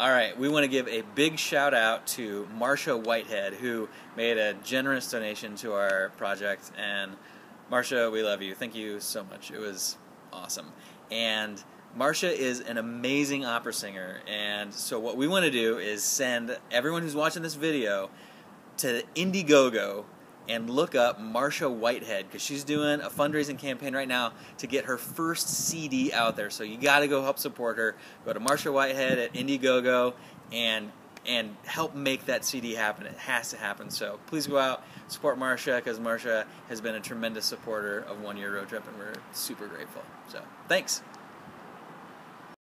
All right, we want to give a big shout out to Marcia Whitehead, who made a generous donation to our project. And Marcia, we love you. Thank you so much. It was awesome. And Marcia is an amazing opera singer, and so what we want to do is send everyone who's watching this video to Indiegogo and look up Marcia Whitehead, because she's doing a fundraising campaign right now to get her first CD out there. So you got to go help support her. Go to Marcia Whitehead at Indiegogo and help make that CD happen. It has to happen. So please go out, support Marcia, because Marcia has been a tremendous supporter of One Year Road Trip, and we're super grateful. So thanks.